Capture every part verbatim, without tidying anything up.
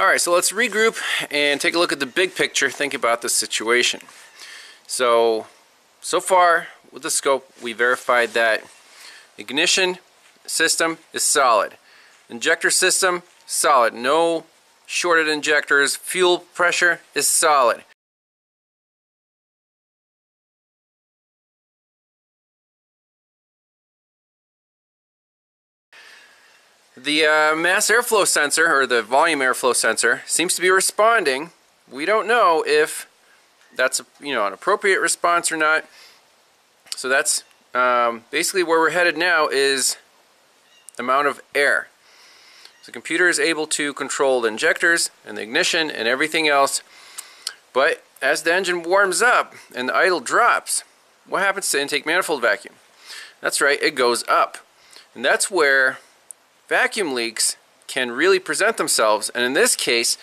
Alright, so let's regroup and take a look at the big picture, think about the situation. So, so far with the scope, we verified that ignition system is solid. Injector system, solid. No shorted injectors. Fuel pressure is solid. The uh, mass airflow sensor, or the volume airflow sensor, seems to be responding. We don't know if that's a, you know, an appropriate response or not. So that's um, basically where we're headed now, is amount of air. So the computer is able to control the injectors and the ignition and everything else. But as the engine warms up and the idle drops, what happens to intake manifold vacuum? That's right, it goes up. And that's where vacuum leaks can really present themselves, and in this case,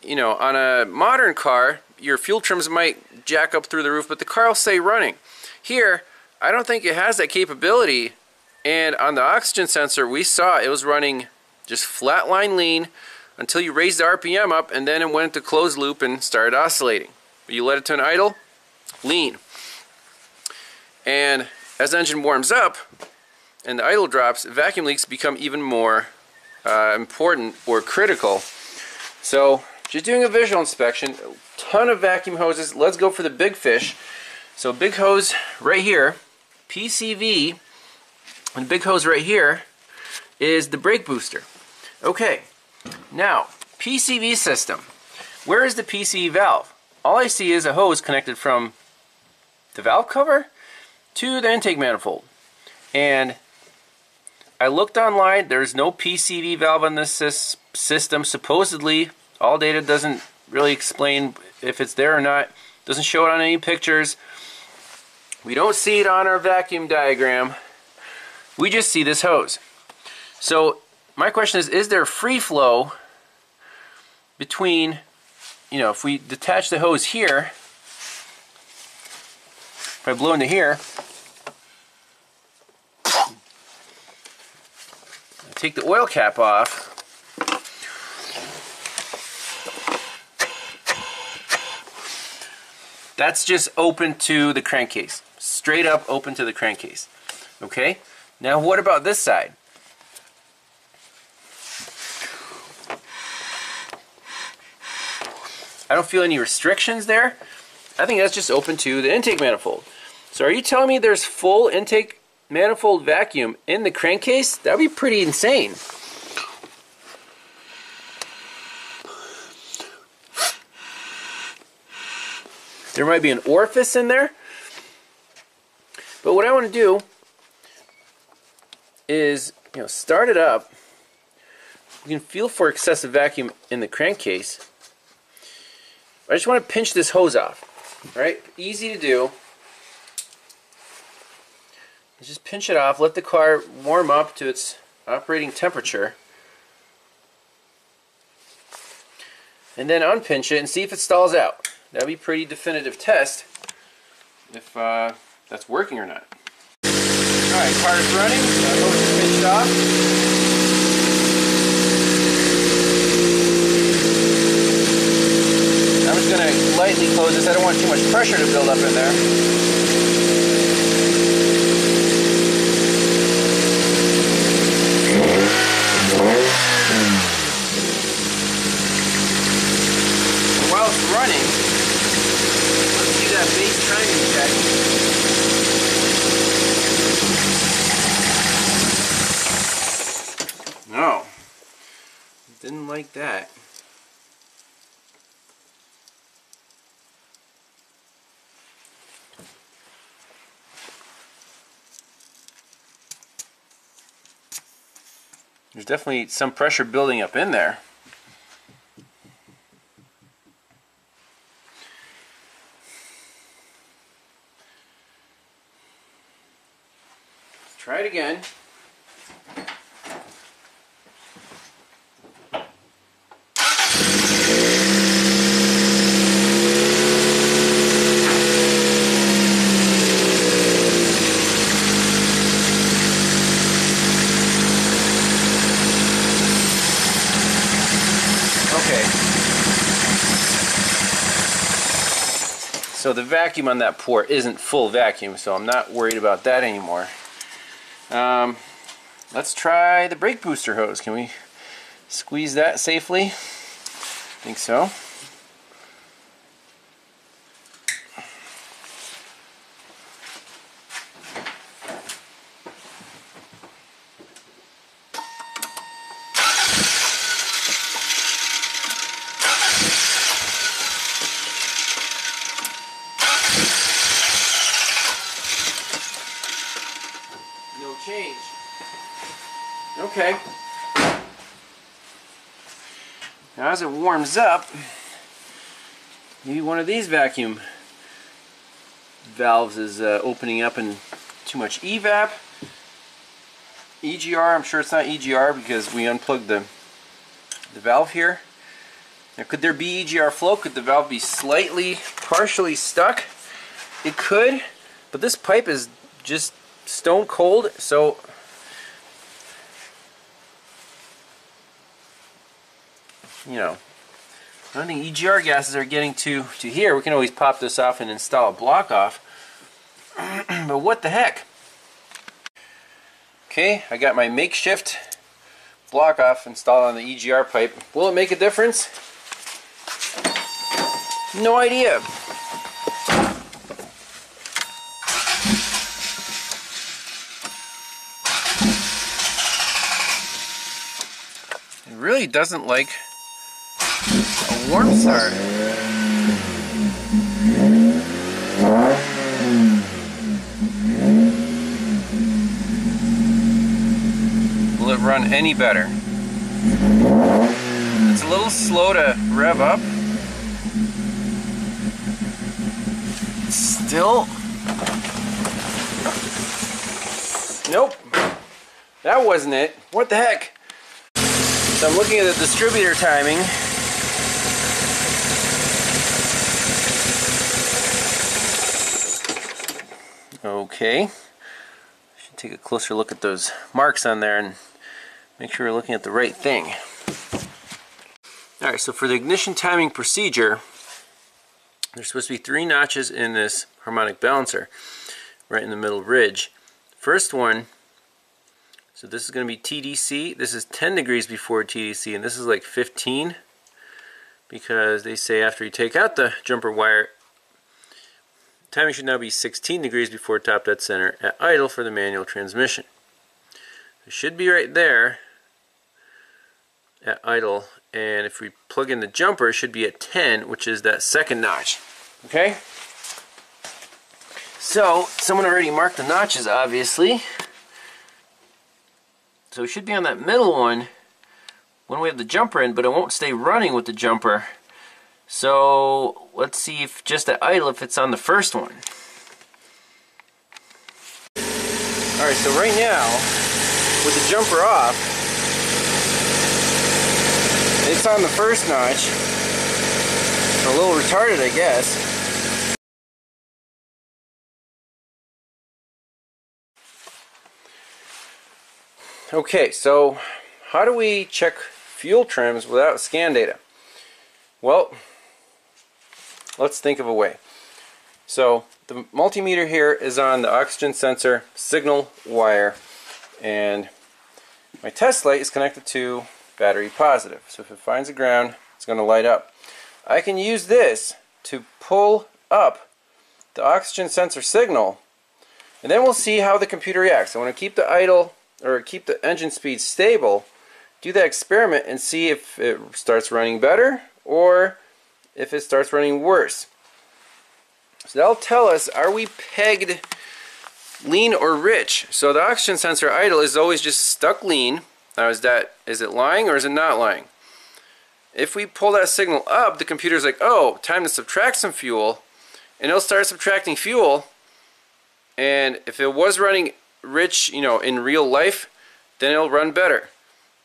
you know, on a modern car, your fuel trims might jack up through the roof, but the car will stay running. Here, I don't think it has that capability, and on the oxygen sensor, we saw it was running just flatline lean until you raised the R P M up, and then it went into closed loop and started oscillating. But you let it to an idle, lean. And as the engine warms up, and the idle drops, vacuum leaks become even more uh, important or critical. So just doing a visual inspection, a ton of vacuum hoses. Let's go for the big fish. So big hose right here, P C V, and big hose right here is the brake booster. Okay, now P C V system. Where is the P C V valve? All I see is a hose connected from the valve cover to the intake manifold. And I looked online, there's no P C V valve on this system, supposedly. All data doesn't really explain if it's there or not. Doesn't show it on any pictures. We don't see it on our vacuum diagram. We just see this hose. So my question is, is there free flow between, you know, if we detach the hose here, if I blow into here, take the oil cap off, that's just open to the crankcase, straight up open to the crankcase. Okay, now what about this side? I don't feel any restrictions there. I think that's just open to the intake manifold. So are you telling me there's full intake manifold vacuum in the crankcase? That'd be pretty insane. There might be an orifice in there. But what I want to do is, you know, start it up. You can feel for excessive vacuum in the crankcase. I just want to pinch this hose off. Right? Easy to do. Just pinch it off, let the car warm up to its operating temperature, and then unpinch it and see if it stalls out. That would be a pretty definitive test if uh, that's working or not. Alright, car is running, that hose is pinched off. I'm just going to lightly close this, I don't want too much pressure to build up in there. Running. Let's do that base timing check. No. Didn't like that. There's definitely some pressure building up in there. Try it again. Okay, So the vacuum on that port isn't full vacuum, so I'm not worried about that anymore. Um, let's try the brake booster hose. Can we squeeze that safely? I think so. Okay, now as it warms up, maybe one of these vacuum valves is uh, opening up and too much E VAP. E G R, I'm sure it's not E G R because we unplugged the, the valve here. Now could there be E G R flow? Could the valve be slightly, partially stuck? It could, but this pipe is just stone cold, so you know, I don't think E G R gases are getting to, to here. We can always pop this off and install a block off. But what the heck? Okay, I got my makeshift block off installed on the E G R pipe. Will it make a difference? No idea. It really doesn't like a warm start. Will it run any better? It's a little slow to rev up. It's still... Nope. That wasn't it. What the heck? So I'm looking at the distributor timing. Okay, should take a closer look at those marks on there and make sure we're looking at the right thing. Alright, so for the ignition timing procedure, there's supposed to be three notches in this harmonic balancer, right in the middle ridge. First one, so this is going to be T D C, this is ten degrees before T D C, and this is like fifteen, because they say after you take out the jumper wire, timing should now be sixteen degrees before top dead center at idle for the manual transmission. It should be right there at idle, and if we plug in the jumper, it should be at ten, which is that second notch. Okay? So, someone already marked the notches, obviously. So it should be on that middle one when we have the jumper in, but it won't stay running with the jumper. So let's see if just at idle if it's on the first one. Alright, so right now with the jumper off, it's on the first notch. It's a little retarded, I guess. Okay, so how do we check fuel trims without scan data? Well, let's think of a way. So the multimeter here is on the oxygen sensor signal wire, and my test light is connected to battery positive. So if it finds the ground, it's going to light up. I can use this to pull up the oxygen sensor signal, and then we'll see how the computer reacts. I want to keep the idle or keep the engine speed stable, do that experiment and see if it starts running better or if it starts running worse. So that'll tell us, are we pegged lean or rich? So the oxygen sensor idle is always just stuck lean. Now is that, is it lying or is it not lying? If we pull that signal up, the computer's like, oh, time to subtract some fuel, and it'll start subtracting fuel, and if it was running rich, you know, in real life, then it'll run better.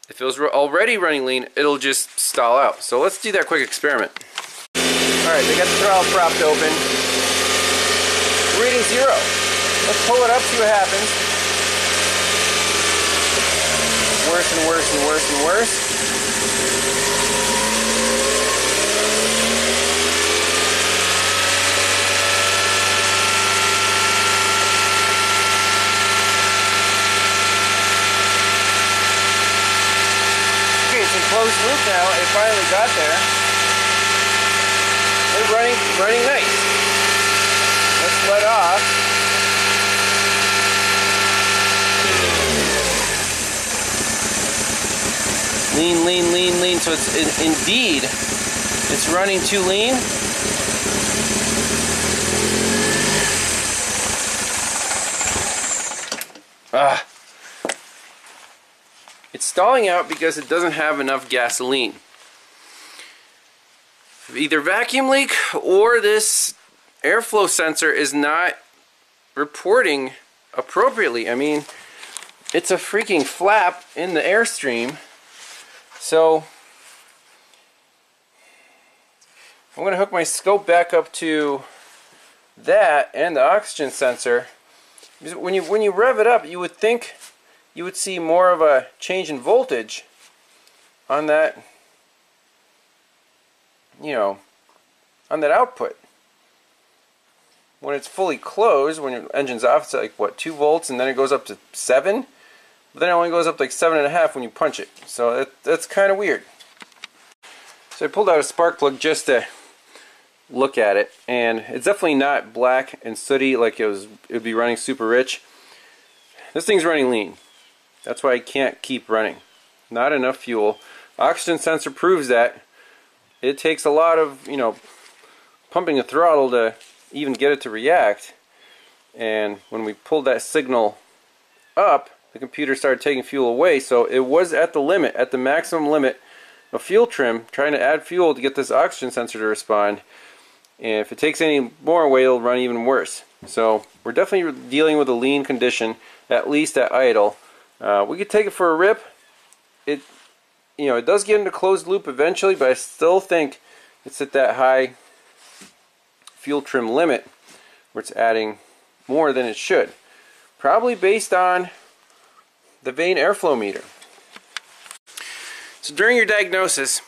If it was already running lean, it'll just stall out. So let's do that quick experiment. Alright, they got the throttle propped open. Reading zero. Let's pull it up, see what happens. Worse and worse and worse and worse. closed loop now. It finally got there. They're running, running nice. Let's let off. Lean, lean, lean, lean. So it's in, indeed, it's running too lean. Ah. It's stalling out because it doesn't have enough gasoline. Either vacuum leak or this airflow sensor is not reporting appropriately. I mean, it's a freaking flap in the airstream. So I'm going to hook my scope back up to that and the oxygen sensor. When you when you rev it up, you would think you would see more of a change in voltage on that, you know, on that output. When it's fully closed, when your engine's off, it's like, what, two volts, and then it goes up to seven? But then it only goes up like seven and a half when you punch it. So that, that's kind of weird. So I pulled out a spark plug just to look at it, and it's definitely not black and sooty like it was. It would be running super rich. This thing's running lean. That's why I can't keep running. Not enough fuel. Oxygen sensor proves that. It takes a lot of, you know, pumping the throttle to even get it to react. And when we pulled that signal up, the computer started taking fuel away. So it was at the limit, at the maximum limit of fuel trim, trying to add fuel to get this oxygen sensor to respond. And if it takes any more away, it'll run even worse. So we're definitely dealing with a lean condition, at least at idle. Uh, we could take it for a rip. It, you know, it does get into closed loop eventually, but I still think it's at that high fuel trim limit where it's adding more than it should. Probably based on the vane airflow meter. So during your diagnosis,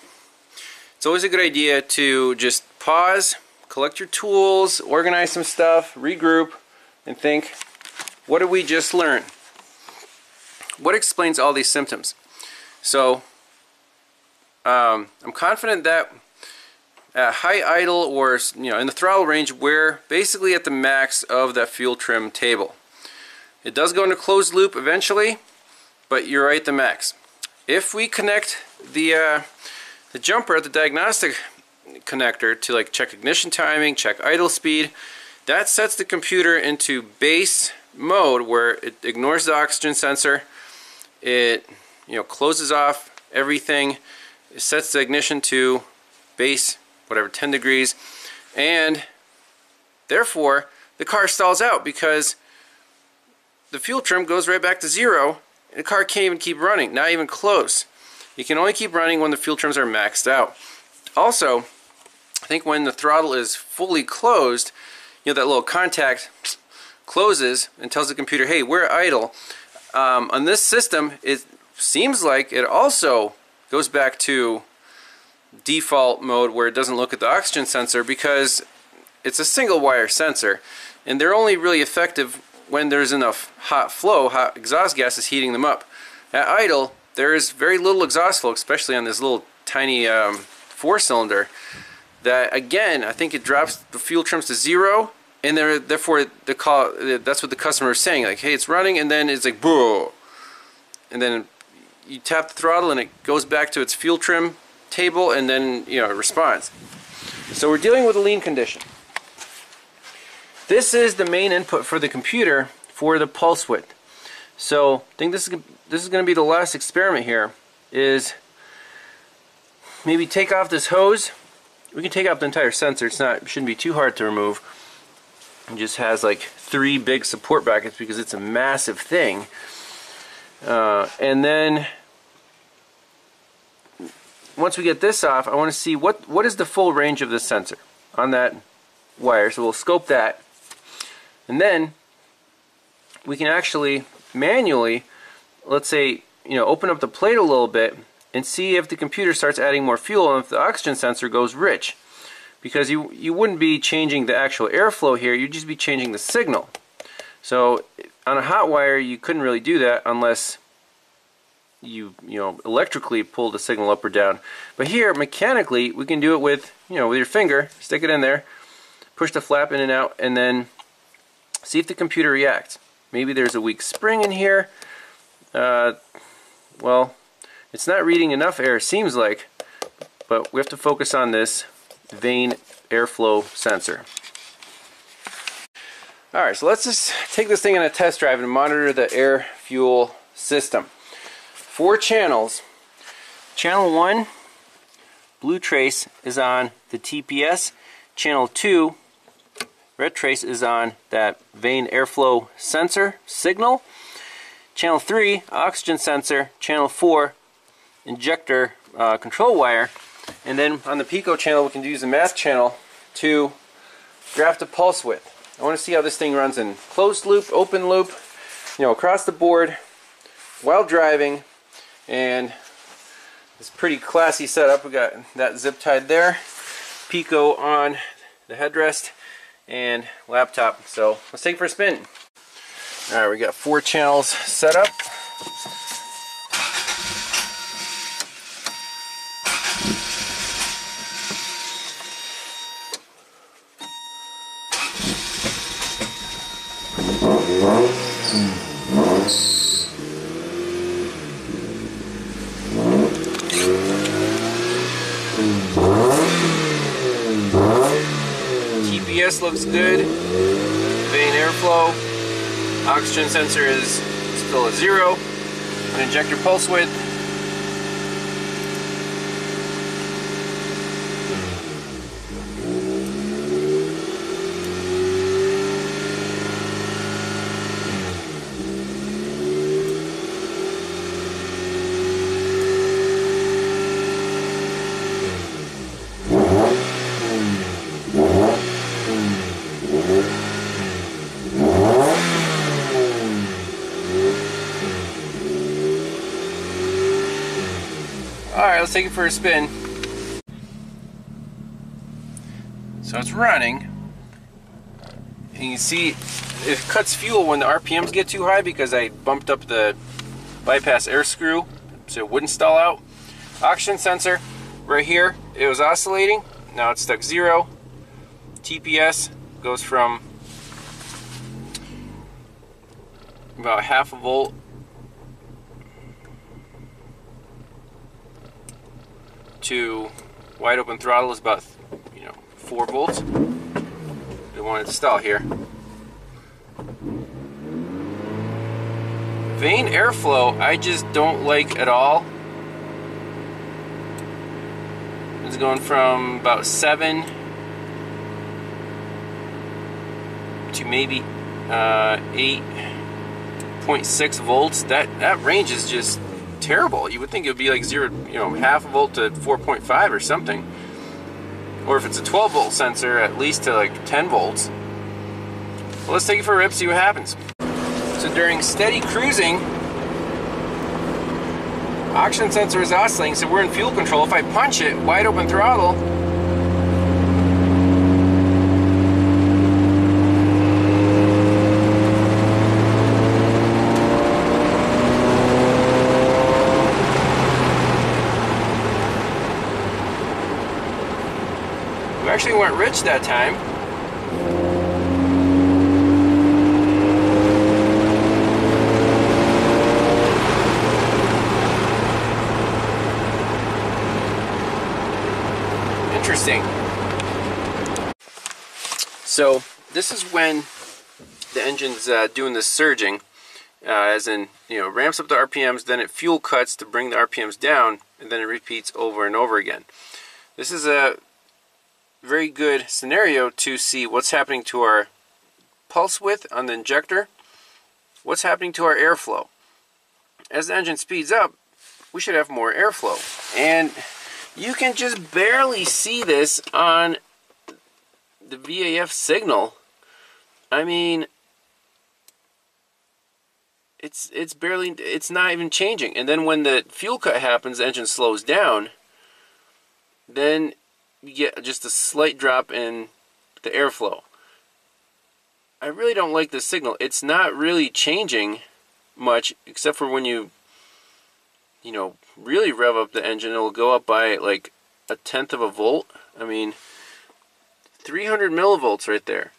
it's always a good idea to just pause, collect your tools, organize some stuff, regroup, and think, what did we just learn? What explains all these symptoms? So, um, I'm confident that at high idle, or you know, in the throttle range, we're basically at the max of that fuel trim table. It does go into closed loop eventually, but you're right, the max. If we connect the uh, the jumper at the diagnostic connector to like check ignition timing, check idle speed, that sets the computer into base mode where it ignores the oxygen sensor. It, you know, closes off everything. It sets the ignition to base, whatever, ten degrees, and therefore the car stalls out because the fuel trim goes right back to zero and the car can't even keep running, not even close. You can only keep running when the fuel trims are maxed out. Also, I think when the throttle is fully closed, you know, that little contact closes and tells the computer, hey, we're idle. Um, on this system, it seems like it also goes back to default mode where it doesn't look at the oxygen sensor because it's a single wire sensor, and they're only really effective when there's enough hot flow, hot exhaust gas is heating them up. At idle, there is very little exhaust flow, especially on this little tiny um, four-cylinder, that again, I think it drops the fuel trims to zero. And therefore, the call, that's what the customer is saying, like, hey, it's running, and then it's like, boo. And then you tap the throttle, and it goes back to its fuel trim table, and then, you know, it responds. So we're dealing with a lean condition. This is the main input for the computer for the pulse width. So I think this is, this is going to be the last experiment here, is maybe take off this hose. We can take off the entire sensor. It's not, it shouldn't be too hard to remove. It just has like three big support brackets because it's a massive thing. Uh, and then once we get this off, I want to see what, what is the full range of the sensor on that wire. So we'll scope that. And then we can actually manually, let's say, you know, open up the plate a little bit and see if the computer starts adding more fuel and if the oxygen sensor goes rich. Because you, you wouldn't be changing the actual airflow here, you'd just be changing the signal. So on a hot wire you couldn't really do that unless you you know electrically pull the signal up or down. But here mechanically we can do it with you know with your finger, stick it in there, push the flap in and out, and then see if the computer reacts. Maybe there's a weak spring in here. Uh, well, it's not reading enough air, seems like, but we have to focus on this vane airflow sensor. Alright, so let's just take this thing on a test drive and monitor the air fuel system. Four channels. Channel one, blue trace, is on the T P S. Channel two, red trace, is on that vane airflow sensor signal. Channel three, oxygen sensor. Channel four, injector uh, control wire. And then on the Pico channel, we can use the math channel to graph the pulse width. I want to see how this thing runs in closed loop, open loop, you know, across the board, while driving. And it's pretty classy setup. We got that zip tied there, Pico on the headrest, and laptop. So let's take it for a spin. All right, we got four channels set up. T P S looks good. Vane airflow. Oxygen sensor is still a zero. An injector pulse width. Alright, let's take it for a spin. So it's running. And you see it cuts fuel when the R P Ms get too high because I bumped up the bypass air screw so it wouldn't stall out. Oxygen sensor, right here, it was oscillating. Now it's stuck zero. T P S goes from about half a volt to wide open throttle is about you know four volts. Don't want it to stall here. Vane airflow I just don't like at all. It's going from about seven to maybe uh, eight point six volts. That that range is just terrible. You would think it would be like zero, you know, half a volt to four point five or something. Or if it's a twelve volt sensor, at least to like ten volts. Well, let's take it for a rip, see what happens. So during steady cruising, oxygen sensor is oscillating, so we're in fuel control. If I punch it, wide open throttle, actually weren't rich that time. Interesting. So this is when the engine's uh, doing this surging, uh, as in you know ramps up the R P Ms, then it fuel cuts to bring the R P Ms down, and then it repeats over and over again. This is a very good scenario to see what's happening to our pulse width on the injector, what's happening to our airflow. As the engine speeds up, we should have more airflow. And you can just barely see this on the V A F signal. I mean, it's it's barely, it's not even changing. And then when the fuel cut happens, the engine slows down, then you get just a slight drop in the airflow. I really don't like this signal. It's not really changing much, except for when you you know, really rev up the engine, it'll go up by like a tenth of a volt. I mean, three hundred millivolts right there.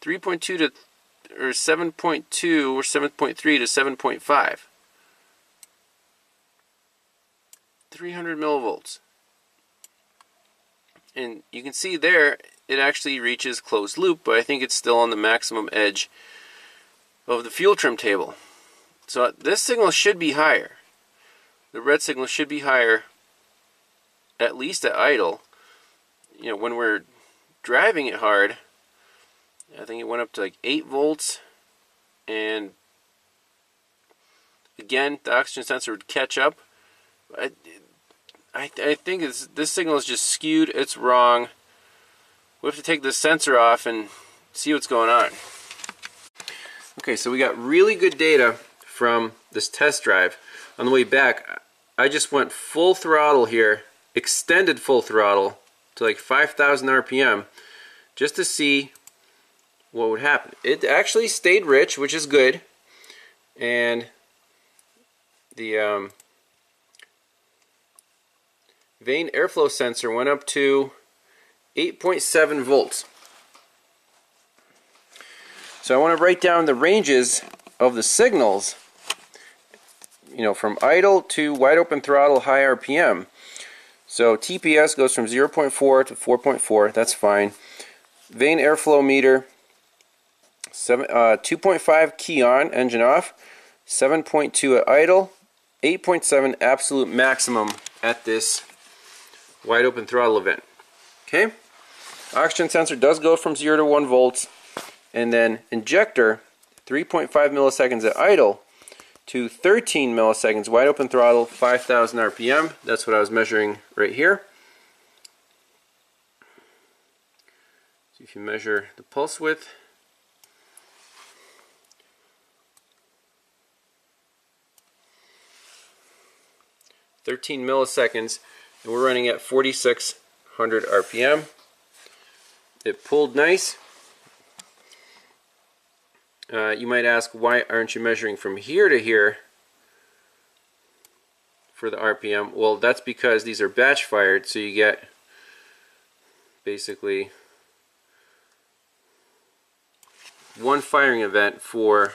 three point two to, or seven point two or seven point three to seven point five. three hundred millivolts. And you can see there, it actually reaches closed loop, but I think it's still on the maximum edge of the fuel trim table. So this signal should be higher. The red signal should be higher, at least at idle. You know, when we're driving it hard, I think it went up to like eight volts, and again the oxygen sensor would catch up. I, I, I think it's, this signal is just skewed, it's wrong. We have to take this sensor off and see what's going on. Okay, so we got really good data from this test drive. On the way back, I just went full throttle here, extended full throttle to like five thousand R P M, just to see what would happen. It actually stayed rich, which is good, and the um, vane airflow sensor went up to eight point seven volts. So I want to write down the ranges of the signals, you know, from idle to wide open throttle, high R P M. So T P S goes from zero point four to four point four, that's fine. Vane airflow meter, two point five key on, engine off, seven point two at idle, eight point seven absolute maximum at this wide open throttle event. Okay, oxygen sensor does go from zero to one volts, and then injector, three point five milliseconds at idle to thirteen milliseconds wide open throttle, five thousand R P M. That's what I was measuring right here. So if you measure the pulse width, thirteen milliseconds, and we're running at forty-six hundred R P M. It pulled nice. Uh, you might ask, why aren't you measuring from here to here for the R P M? Well, that's because these are batch fired, so you get basically one firing event for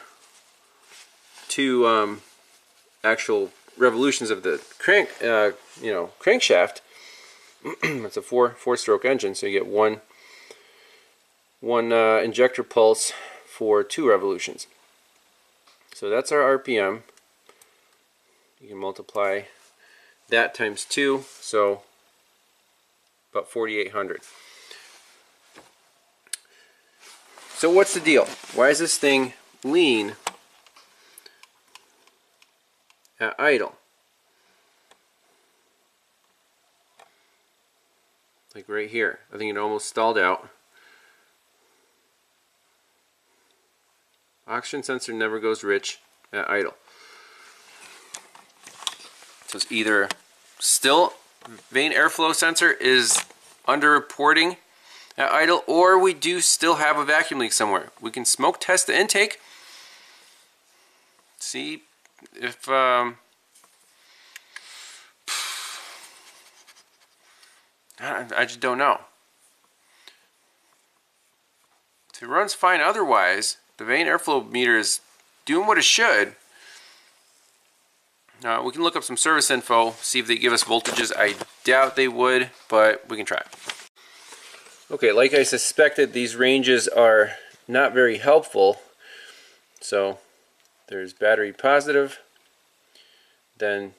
two um, actual revolutions of the crank, uh, you know, crankshaft. It's a four four-stroke engine, so you get one one uh, injector pulse for two revolutions. So that's our R P M. You can multiply that times two, so about forty-eight hundred. So what's the deal? Why is this thing lean at idle? Like right here, I think it almost stalled out. Oxygen sensor never goes rich at idle. So it's either still vane airflow sensor is underreporting at idle, or we do still have a vacuum leak somewhere. We can smoke test the intake, see if um, I just don't know. If it runs fine otherwise, the vane airflow meter is doing what it should. Uh, we can look up some service info, see if they give us voltages. I doubt they would, but we can try. Okay, like I suspected, these ranges are not very helpful. So there's battery positive, then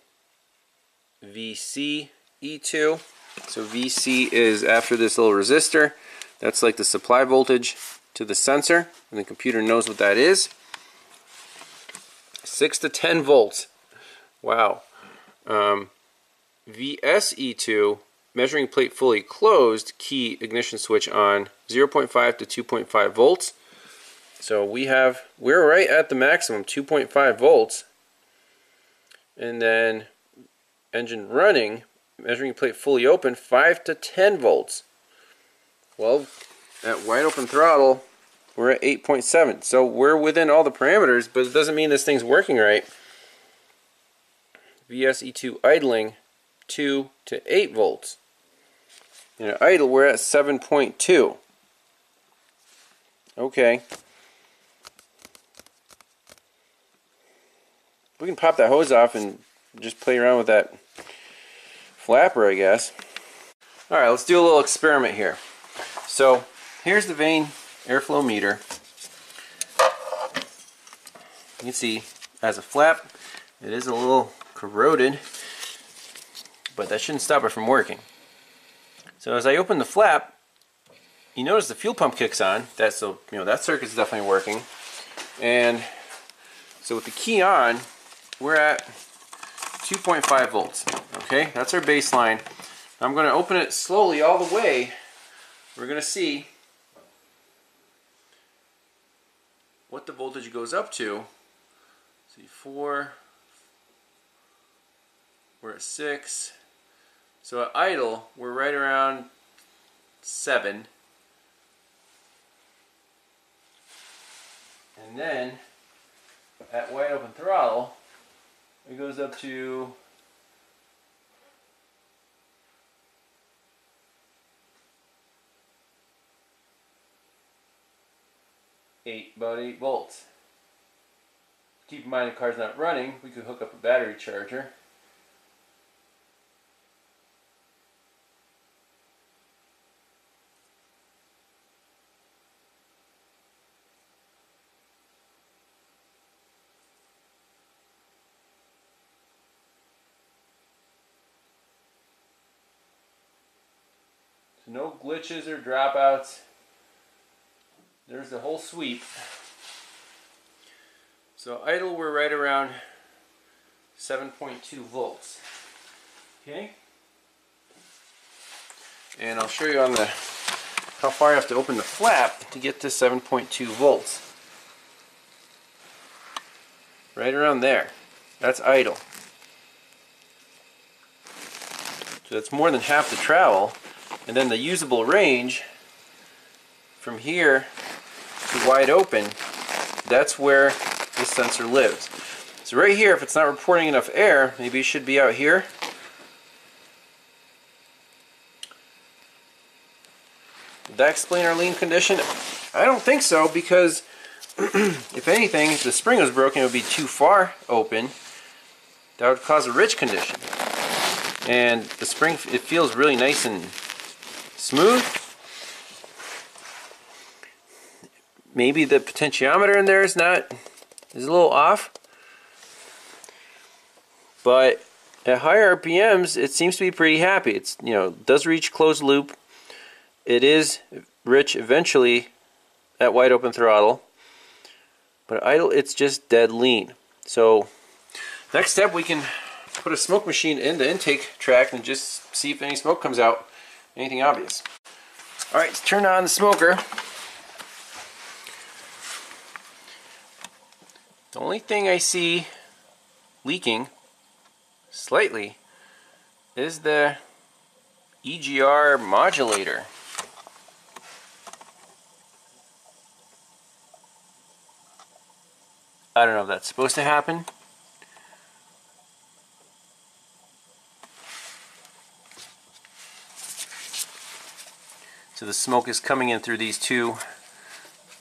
V C E two. So V C is after this little resistor. That's like the supply voltage to the sensor, and the computer knows what that is. six to ten volts. Wow. Um, V S E two, measuring plate fully closed, key ignition switch on, zero point five to two point five volts. So we have, we're right at the maximum, two point five volts. And then engine running, measuring plate fully open, five to ten volts. Well, at wide open throttle, we're at eight point seven. So we're within all the parameters, but it doesn't mean this thing's working right. V S E two idling two to eight volts. In idle, we're at seven point two. Okay. We can pop that hose off and just play around with that flapper, I guess. Alright, let's do a little experiment here. So, here's the vane airflow meter. You can see, as a flap, it is a little corroded, but that shouldn't stop it from working. So as I open the flap, you notice the fuel pump kicks on. That's so you know that circuit's definitely working. And so with the key on, we're at two point five volts. Okay, that's our baseline. I'm going to open it slowly all the way. We're going to see what the voltage goes up to. Let's see, four. We're at six. So at idle, we're right around seven. And then at wide open throttle, it goes up to eight, about eight volts. Keep in mind the car's not running, we could hook up a battery charger. No glitches or dropouts. There's the whole sweep. So idle, we're right around seven point two volts. Okay. And I'll show you on the how far you have to open the flap to get to seven point two volts. Right around there. That's idle. So that's more than half the travel. And then the usable range from here to wide open, that's where the sensor lives. So right here, if it's not reporting enough air, maybe it should be out here. Did that explain our lean condition? I don't think so, because if anything, if the spring was broken, it would be too far open. That would cause a rich condition. And the spring, it feels really nice and smooth. Maybe the potentiometer in there is not is a little off, but at higher R P Ms it seems to be pretty happy. It's you know does reach closed loop. It is rich eventually at wide open throttle, but at idle it's just dead lean. So next step, we can put a smoke machine in the intake tract and just see if any smoke comes out. Anything obvious. Alright, let's turn on the smoker. The only thing I see leaking slightly is the E G R modulator. I don't know if that's supposed to happen. So the smoke is coming in through these two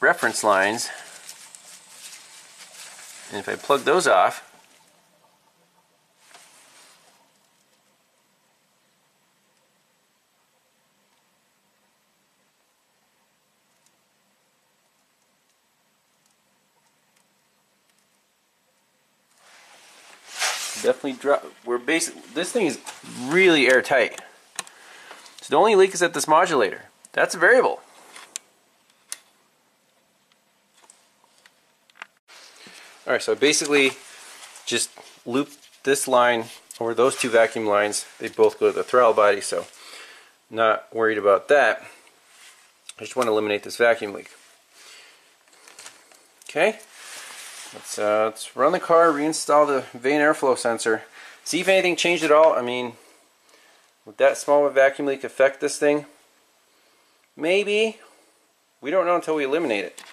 reference lines, and if I plug those off, definitely drop. We're basically, this thing is really airtight. So the only leak is at this modulator. That's a variable. Alright, so basically just loop this line over those two vacuum lines. They both go to the throttle body, so not worried about that. I just want to eliminate this vacuum leak. Okay, let's, uh, let's run the car, reinstall the vane airflow sensor, see if anything changed at all. I mean, would that small of a vacuum leak affect this thing? Maybe. We don't know until we eliminate it.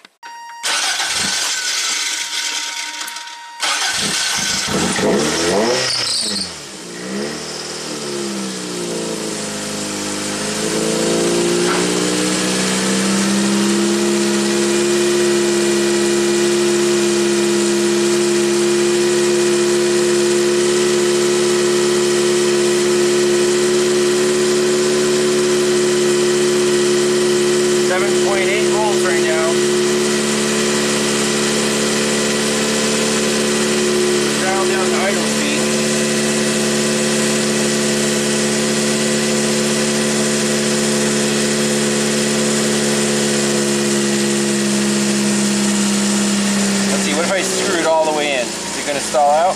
style out.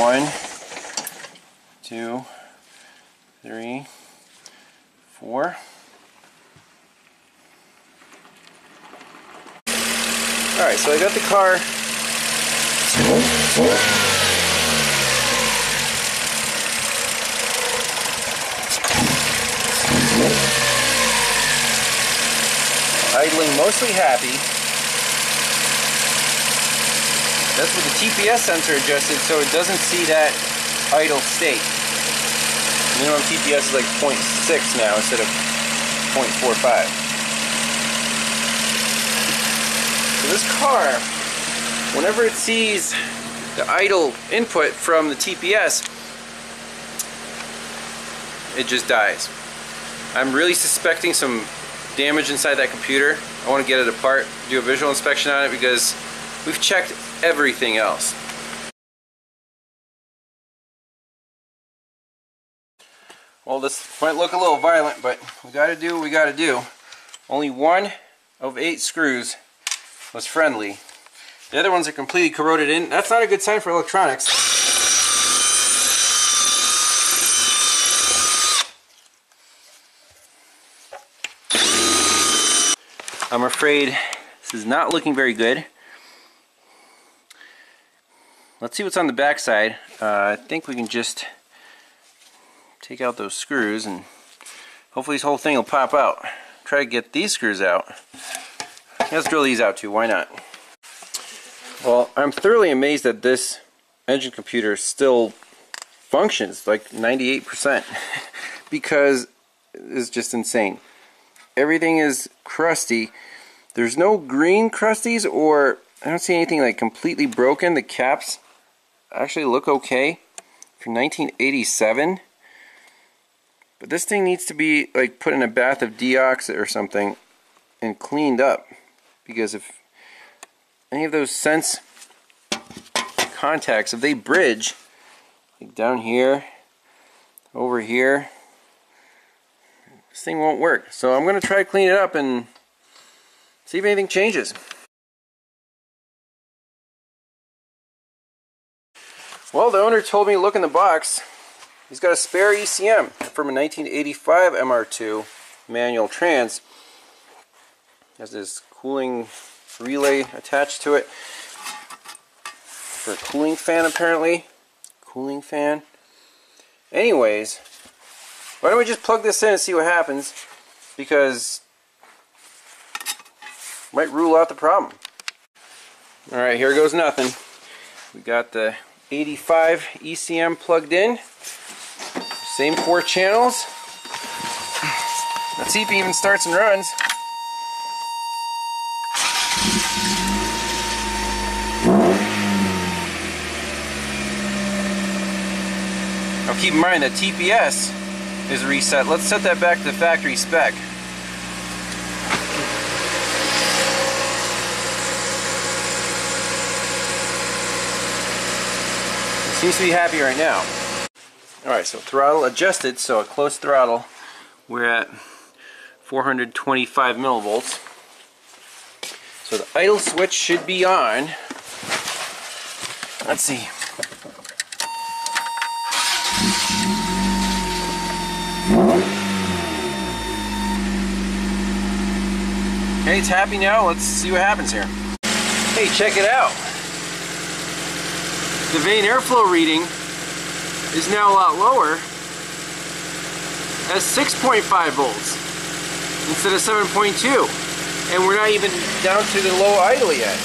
One, two, three, four. All right, so I got the car idling, mostly happy. That's with the T P S sensor adjusted, so it doesn't see that idle state. Minimum T P S is like zero point six now instead of zero point four five. So this car, whenever it sees the idle input from the T P S, it just dies. I'm really suspecting some damage inside that computer. I want to get it apart, do a visual inspection on it, because we've checked everything else. Well, this might look a little violent, but we gotta do what we gotta do. Only one of eight screws was friendly. The other ones are completely corroded in. That's not a good sign for electronics. I'm afraid this is not looking very good. Let's see what's on the back side. Uh, I think we can just take out those screws and hopefully this whole thing will pop out. Try to get these screws out. Let's drill these out too, why not? Well, I'm thoroughly amazed that this engine computer still functions like ninety-eight percent because it's just insane. Everything is crusty. There's no green crusties, or I don't see anything like completely broken. The caps actually look okay for nineteen eighty-seven. But this thing needs to be like put in a bath of deox or something and cleaned up. Because if any of those sense contacts, if they bridge, like down here, over here, this thing won't work. So I'm going to try to clean it up and see if anything changes. Well, the owner told me to look in the box. He's got a spare E C M from a nineteen eighty-five M R two manual trans. It has this cooling relay attached to it for a cooling fan, apparently. Cooling fan. Anyways, why don't we just plug this in and see what happens, because it might rule out the problem. Alright, here goes nothing. We got the eighty-five E C M plugged in. Same four channels. Let's see if it even starts and runs. Now keep in mind that T P S is reset. Let's set that back to the factory spec. It seems to be happy right now. Alright, so throttle adjusted, so at close throttle we're at four hundred twenty-five millivolts. So the idle switch should be on. Let's see. Okay, it's happy now. Let's see what happens here. Hey, check it out. The vane airflow reading is now a lot lower at six point five volts instead of seven point two. And we're not even down to the low idle yet.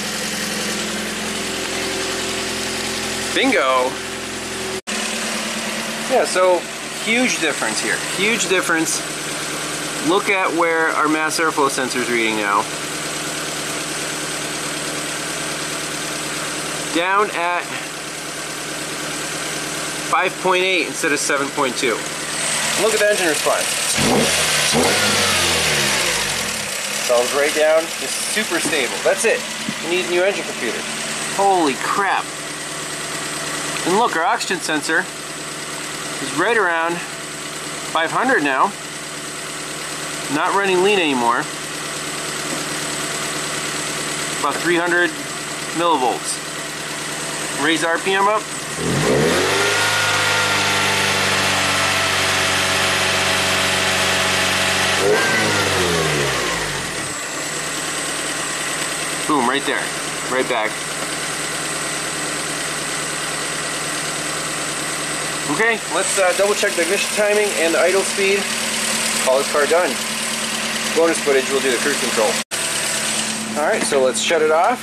Bingo! Yeah, so huge difference here. Huge difference. Look at where our mass airflow sensor is reading now. Down at five point eight instead of seven point two. Look at the engine response. Falls right down, just super stable. That's it. You need a new engine computer. Holy crap. And look, our oxygen sensor is right around five hundred now. Not running lean anymore. about three hundred millivolts. Raise R P M up. Boom, right there, right back. Okay, let's uh, double check the ignition timing and the idle speed. Call this car done. Bonus footage, we'll do the cruise control. Alright, so let's shut it off.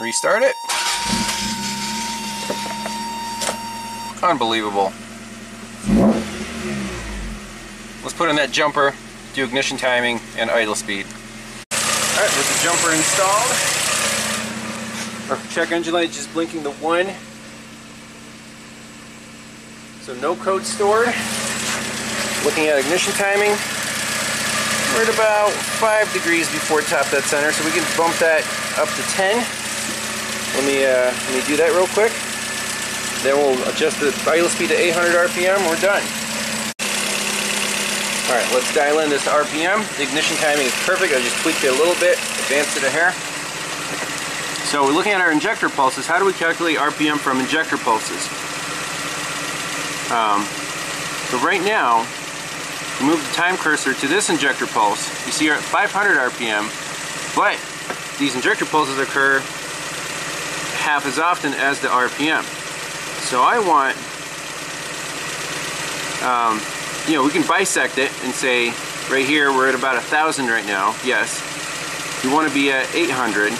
Restart it. Unbelievable. Let's put in that jumper, do ignition timing and idle speed. Alright, with the jumper installed, our check engine light just blinking to one. So no code stored. Looking at ignition timing, we're at about five degrees before top dead center, so we can bump that up to ten. Let me, uh, let me do that real quick. Then we'll adjust the idle speed to eight hundred R P M, we're done. Alright, let's dial in this R P M. The ignition timing is perfect, I just tweaked it a little bit, advanced it a hair. So we're looking at our injector pulses. How do we calculate R P M from injector pulses? Um, so right now, we move the time cursor to this injector pulse. You see you're at five hundred R P M, but these injector pulses occur half as often as the R P M. So I want, um, you know, we can bisect it and say, right here we're at about one thousand right now, yes. We want to be at eight hundred.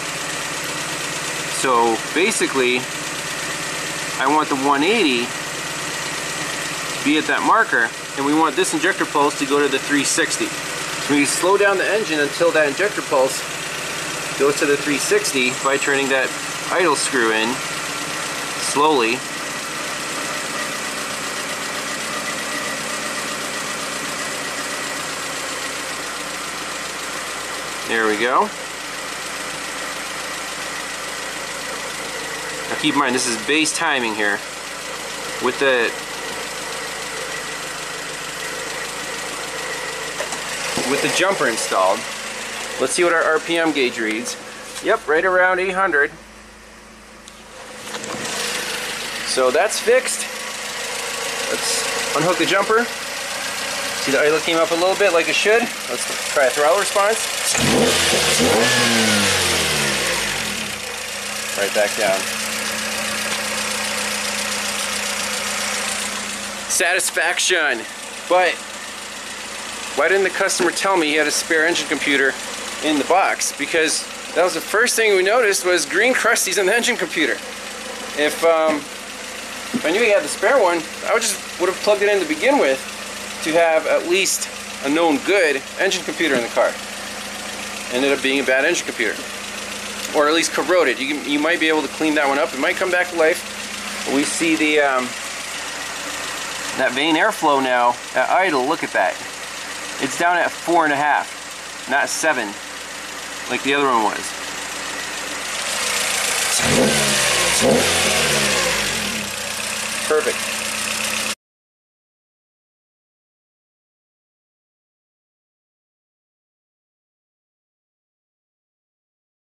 So basically, I want the one eighty be at that marker, and we want this injector pulse to go to the three sixty. So we slow down the engine until that injector pulse goes to the three sixty by turning that idle screw in slowly. There we go. Now keep in mind, this is base timing here. With the With the jumper installed, let's see what our R P M gauge reads. Yep, right around eight hundred. So that's fixed. Let's unhook the jumper. See, the idle came up a little bit like it should. Let's try a throttle response. Right back down. Satisfaction. But why didn't the customer tell me he had a spare engine computer in the box? Because that was the first thing we noticed, was green crusties on the engine computer. If, um, if I knew he had the spare one, I would just would have plugged it in to begin with to have at least a known good engine computer in the car. Ended up being a bad engine computer. Or at least corroded. You, can, you might be able to clean that one up. It might come back to life. We see the um, that vane airflow now at idle. Look at that. It's down at four and a half, not seven, like the other one was. Perfect.